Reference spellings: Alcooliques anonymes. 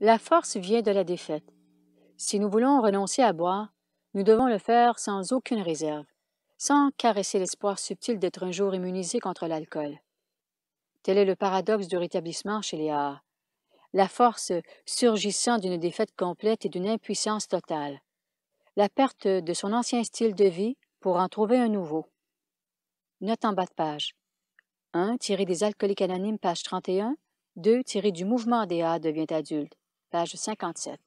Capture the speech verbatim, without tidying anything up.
La force vient de la défaite. Si nous voulons renoncer à boire, nous devons le faire sans aucune réserve, sans caresser l'espoir subtil d'être un jour immunisé contre l'alcool. Tel est le paradoxe du rétablissement chez les A A. La force surgissant d'une défaite complète et d'une impuissance totale. La perte de son ancien style de vie pour en trouver un nouveau. Note en bas de page. un. Tiré des Alcooliques anonymes, page trente et un. deux. Tiré du mouvement des A devient adulte, page cinquante-sept.